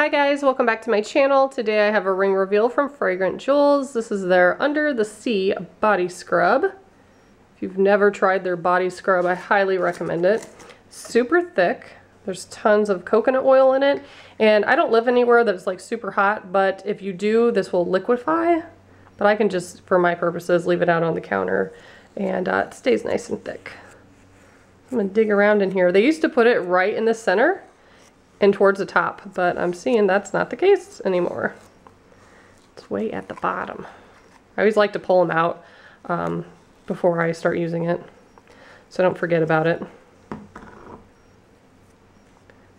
Hi guys, welcome back to my channel. Today I have a ring reveal from Fragrant Jewels. This is their Under the Sea body scrub. If you've never tried their body scrub, I highly recommend it. Super thick. There's tons of coconut oil in it, and I don't live anywhere that's like super hot, but if you do, this will liquefy. But I can just, for my purposes, leave it out on the counter, and it stays nice and thick. I'm gonna dig around in here. They used to put it right in the center and towards the top, but I'm seeing that's not the case anymore. It's way at the bottom. I always like to pull them out before I start using it, so don't forget about it.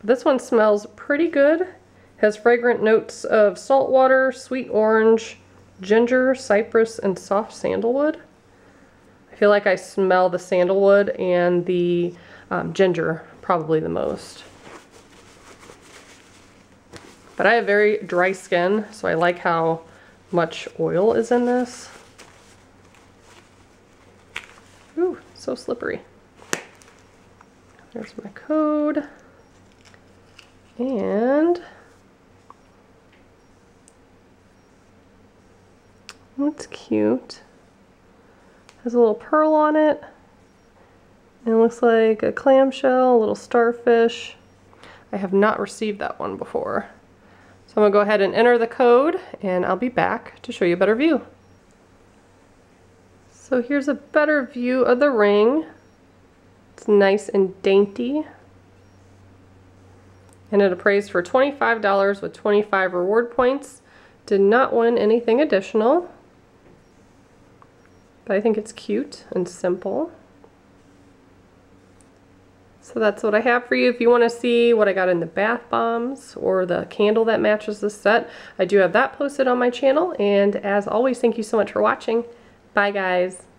This one smells pretty good. Has fragrant notes of salt water, sweet orange, ginger, cypress, and soft sandalwood. I feel like I smell the sandalwood and the ginger probably the most. But I have very dry skin, so I like how much oil is in this. Ooh, so slippery. There's my code. And that's cute. Has a little pearl on it. And it looks like a clamshell, a little starfish. I have not received that one before. So I'm gonna go ahead and enter the code, and I'll be back to show you a better view. So here's a better view of the ring. It's nice and dainty. And it appraised for $25 with 25 reward points. Did not win anything additional, but I think it's cute and simple. So that's what I have for you. If you want to see what I got in the bath bombs or the candle that matches this set, I do have that posted on my channel. And as always, thank you so much for watching. Bye guys.